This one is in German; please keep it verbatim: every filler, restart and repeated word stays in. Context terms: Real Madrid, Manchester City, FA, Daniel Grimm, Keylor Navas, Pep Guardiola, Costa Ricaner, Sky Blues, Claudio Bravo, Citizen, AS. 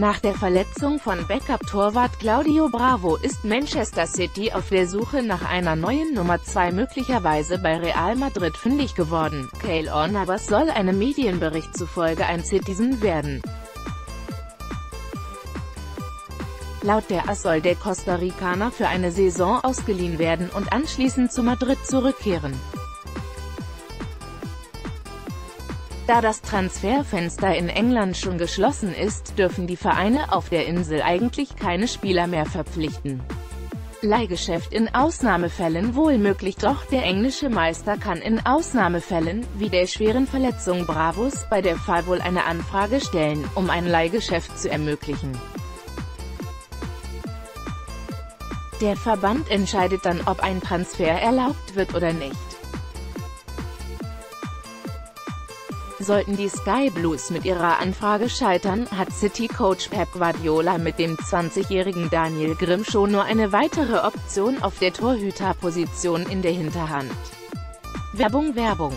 Nach der Verletzung von Backup-Torwart Claudio Bravo ist Manchester City auf der Suche nach einer neuen Nummer zwei möglicherweise bei Real Madrid fündig geworden. Keylor Navas soll einem Medienbericht zufolge ein Citizen werden. Laut der A S soll der Costa Ricaner für eine Saison ausgeliehen werden und anschließend zu Madrid zurückkehren. Da das Transferfenster in England schon geschlossen ist, dürfen die Vereine auf der Insel eigentlich keine Spieler mehr verpflichten. Leihgeschäft in Ausnahmefällen wohl möglich, doch der englische Meister kann in Ausnahmefällen, wie der schweren Verletzung Bravos, bei der F A wohl eine Anfrage stellen, um ein Leihgeschäft zu ermöglichen. Der Verband entscheidet dann, ob ein Transfer erlaubt wird oder nicht. Sollten die Sky Blues mit ihrer Anfrage scheitern, hat City-Coach Pep Guardiola mit dem zwanzigjährigen Daniel Grimm schon nur eine weitere Option auf der Torhüterposition in der Hinterhand. Werbung, Werbung.